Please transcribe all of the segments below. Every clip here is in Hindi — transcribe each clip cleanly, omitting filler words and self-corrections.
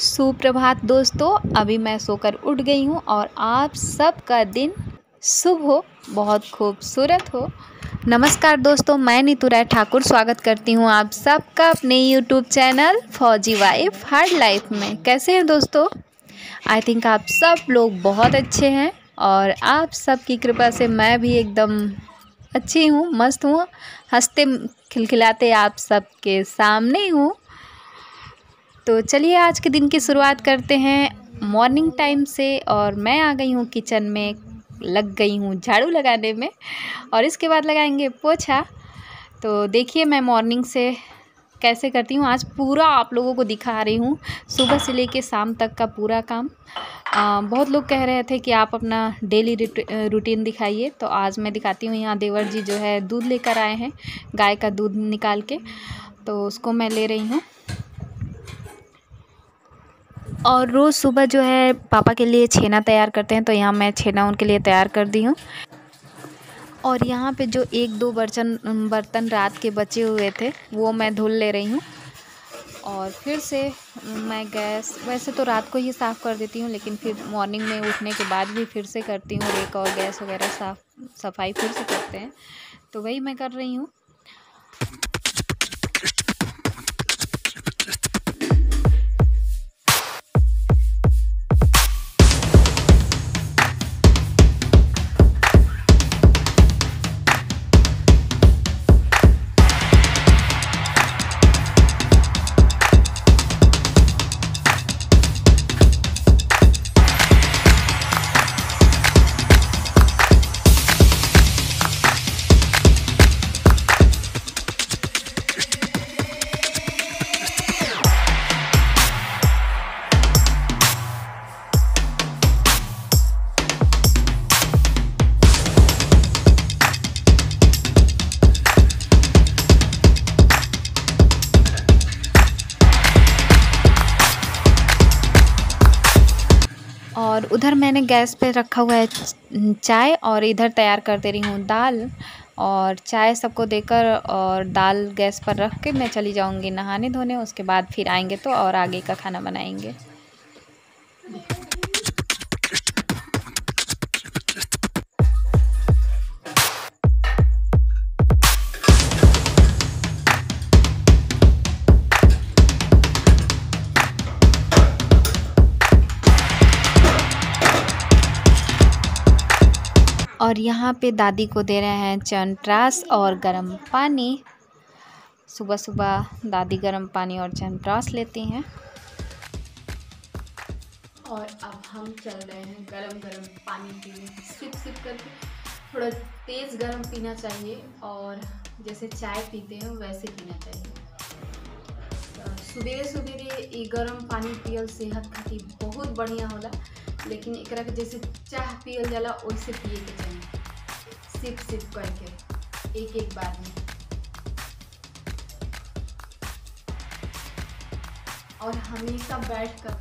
सुप्रभात दोस्तों, अभी मैं सोकर उठ गई हूँ और आप सबका दिन शुभ हो, बहुत खूबसूरत हो। नमस्कार दोस्तों, मैं नीतू राय ठाकुर स्वागत करती हूँ आप सबका अपने यूट्यूब चैनल फौजी वाइफ हार्ड लाइफ में। कैसे हैं दोस्तों? आई थिंक आप सब लोग बहुत अच्छे हैं और आप सब की कृपा से मैं भी एकदम अच्छी हूँ, मस्त हूँ, हंसते खिलखिलाते आप सबके सामने हूँ। तो चलिए आज के दिन की शुरुआत करते हैं मॉर्निंग टाइम से। और मैं आ गई हूँ किचन में, लग गई हूँ झाड़ू लगाने में और इसके बाद लगाएंगे पोछा। तो देखिए मैं मॉर्निंग से कैसे करती हूँ, आज पूरा आप लोगों को दिखा रही हूँ, सुबह से लेके शाम तक का पूरा काम। बहुत लोग कह रहे थे कि आप अपना डेली रूटीन दिखाइए, तो आज मैं दिखाती हूँ। यहाँ देवर जी जो है दूध लेकर आए हैं, गाय का दूध निकाल के, तो उसको मैं ले रही हूँ। और रोज़ सुबह जो है पापा के लिए छेना तैयार करते हैं, तो यहाँ मैं छेना उनके लिए तैयार कर दी हूँ। और यहाँ पे जो एक दो बर्तन रात के बचे हुए थे वो मैं धुल ले रही हूँ। और फिर से मैं गैस वैसे तो रात को ही साफ़ कर देती हूँ, लेकिन फिर मॉर्निंग में उठने के बाद भी फिर से करती हूँ रेक और गैस वगैरह सफाई फिर से करते हैं, तो वही मैं कर रही हूँ। और उधर मैंने गैस पे रखा हुआ है चाय और इधर तैयार कर दे रही हूँ दाल। और चाय सबको देकर और दाल गैस पर रख के मैं चली जाऊँगी नहाने धोने, उसके बाद फिर आएंगे तो और आगे का खाना बनाएंगे। और यहाँ पे दादी को दे रहे हैं चनप्राश और गरम पानी। सुबह सुबह दादी गरम पानी और चनप्राश लेती हैं। और अब हम चल रहे हैं गरम गरम पानी पीने, सिप सिप करके। थोड़ा तेज़ गरम पीना चाहिए और जैसे चाय पीते हैं वैसे पीना चाहिए। सुबह सुबह ये गरम पानी पियल सेहत खातिर बहुत बढ़िया होला, लेकिन एकरा के जैसे चाह पियल जाला वैसे पिए के चाहिए, सिप सिप करके एक एक बार में। और हमेशा बैठ कर।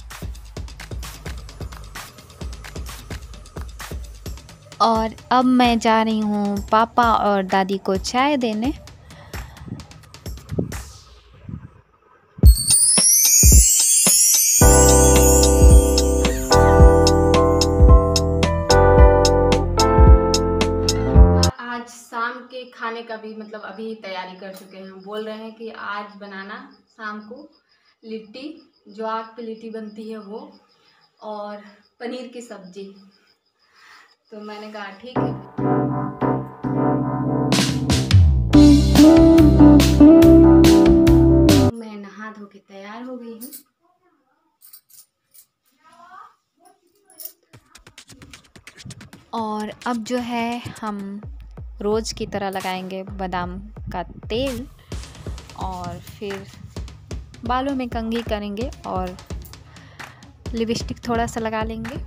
और अब मैं जा रही हूँ पापा और दादी को चाय देने। खाने का भी मतलब अभी तैयारी कर चुके हैं, बोल रहे हैं कि आज बनाना शाम को लिट्टी, जो आग पे लिट्टी बनती है वो, और पनीर की सब्जी। तो मैंने कहा ठीक है। मैं नहा धो के तैयार हो गई हूँ। और अब जो है हम रोज़ की तरह लगाएंगे बादाम का तेल और फिर बालों में कंघी करेंगे और लिपस्टिक थोड़ा सा लगा लेंगे।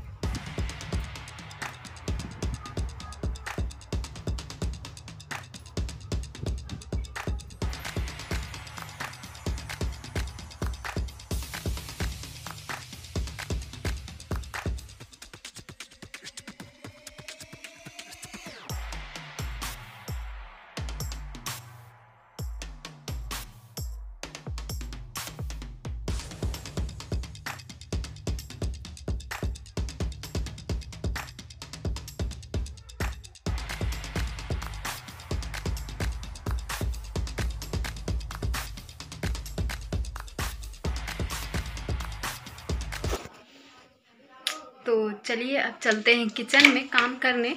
तो चलिए अब चलते हैं किचन में काम करने।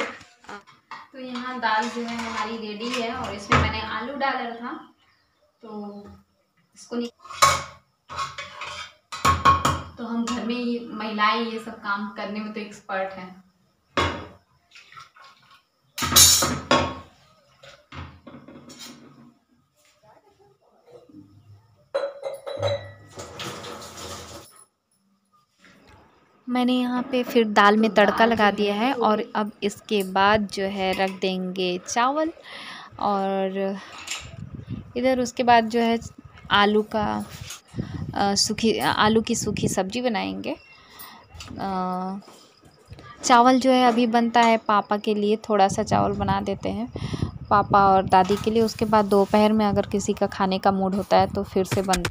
तो यहाँ दाल जो है हमारी रेडी है और इसमें मैंने आलू डाला था, तो इसको तो हम घर में ये महिलाएं ये सब काम करने में तो एक्सपर्ट हैं। मैंने यहाँ पे फिर दाल में तड़का लगा दिया है और अब इसके बाद जो है रख देंगे चावल, और इधर उसके बाद जो है आलू की सूखी सब्जी बनाएंगे। चावल जो है अभी बनता है पापा के लिए, थोड़ा सा चावल बना देते हैं पापा और दादी के लिए, उसके बाद दोपहर में अगर किसी का खाने का मूड होता है तो फिर से बन।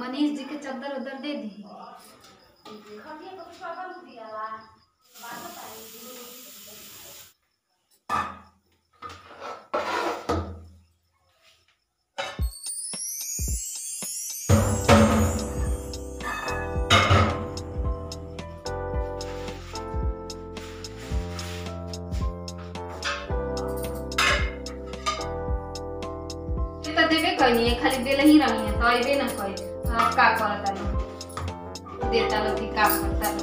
मनीष जी के चादर उधर दे दी। नहीं खाली बेल ही रही है तो ये ना कोई आप का करता है देता लोग की काम करता है।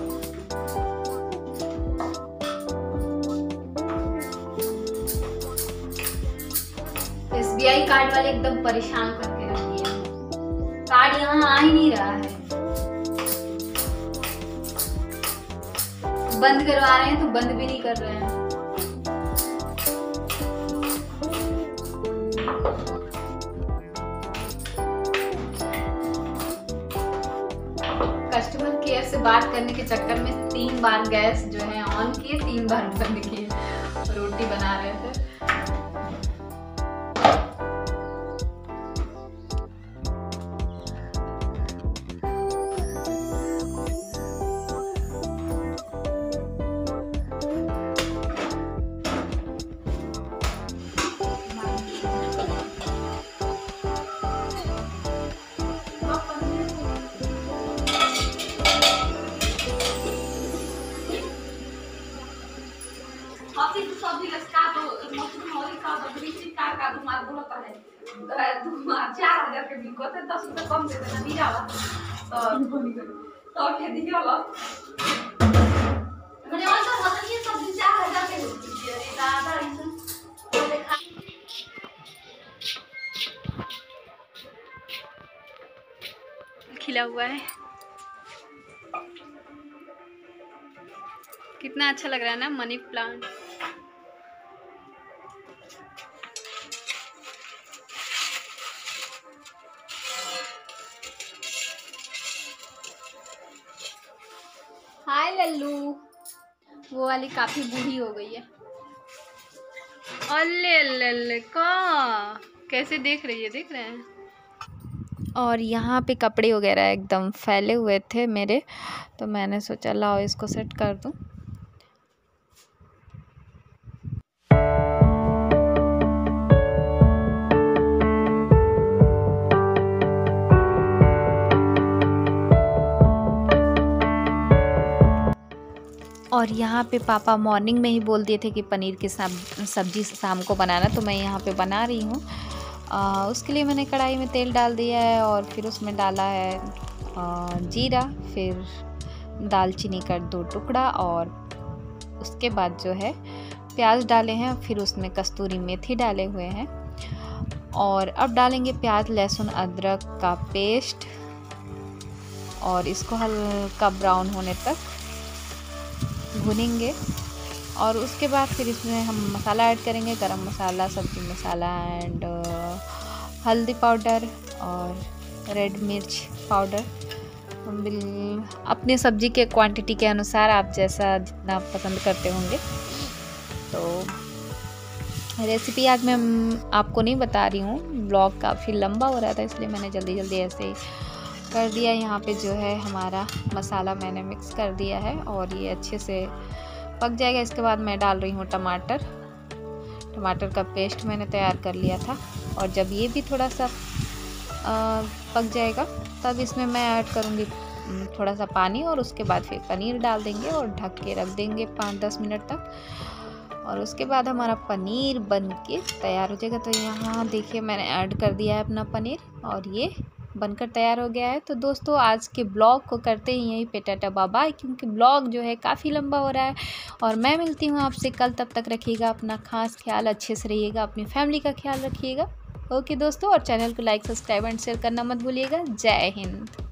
SBI कार्ड वाले एकदम परेशान करके रख दिया, कार्ड यहाँ आ ही नहीं रहा है, बंद करवा रहे हैं तो बंद भी नहीं कर रहे हैं। कस्टमर केयर से बात करने के चक्कर में 3 बार गैस जो है ऑन किए, 3 बार बंद किए, रोटी बना रहे थे। खिला हुआ है, कितना अच्छा लग रहा है ना मनी प्लांट। हाय लल्लू, वो वाली काफी बूढ़ी हो गई है। अल्ले का कैसे देख रही है, देख रहे हैं। और यहाँ पे कपड़े वगैरह एकदम फैले हुए थे मेरे, तो मैंने सोचा लाओ इसको सेट कर दूँ। और यहाँ पे पापा मॉर्निंग में ही बोल दिए थे कि पनीर की सब्ज़ी शाम को बनाना, तो मैं यहाँ पे बना रही हूँ। उसके लिए मैंने कढ़ाई में तेल डाल दिया है और फिर उसमें डाला है जीरा, फिर दालचीनी का 2 टुकड़ा और उसके बाद जो है प्याज डाले हैं, फिर उसमें कस्तूरी मेथी डाले हुए हैं। और अब डालेंगे प्याज लहसुन अदरक का पेस्ट और इसको हल्का ब्राउन होने तक भुनेंगे। और उसके बाद फिर इसमें हम मसाला ऐड करेंगे, गरम मसाला, सब्ज़ी मसाला एंड हल्दी पाउडर और रेड मिर्च पाउडर। अपने सब्ज़ी के क्वांटिटी के अनुसार आप जैसा जितना आप पसंद करते होंगे। तो रेसिपी आज मैं आपको नहीं बता रही हूँ, ब्लॉग काफ़ी लंबा हो रहा था इसलिए मैंने जल्दी जल्दी ऐसे ही कर दिया। यहाँ पे जो है हमारा मसाला मैंने मिक्स कर दिया है और ये अच्छे से पक जाएगा। इसके बाद मैं डाल रही हूँ टमाटर का पेस्ट मैंने तैयार कर लिया था। और जब ये भी थोड़ा सा पक जाएगा तब इसमें मैं ऐड करूँगी थोड़ा सा पानी और उसके बाद फिर पनीर डाल देंगे और ढक के रख देंगे 5-10 मिनट तक। और उसके बाद हमारा पनीर बन के तैयार हो जाएगा। तो यहाँ देखिए मैंने ऐड कर दिया है अपना पनीर और ये बनकर तैयार हो गया है। तो दोस्तों आज के ब्लॉग को करते ही यहीं पे टाटा बाय बाय, क्योंकि ब्लॉग जो है काफ़ी लंबा हो रहा है। और मैं मिलती हूँ आपसे कल, तब तक रखिएगा अपना खास ख्याल, अच्छे से रहिएगा, अपनी फैमिली का ख्याल रखिएगा। ओके दोस्तों, और चैनल को लाइक सब्सक्राइब एंड शेयर करना मत भूलिएगा। जय हिंद।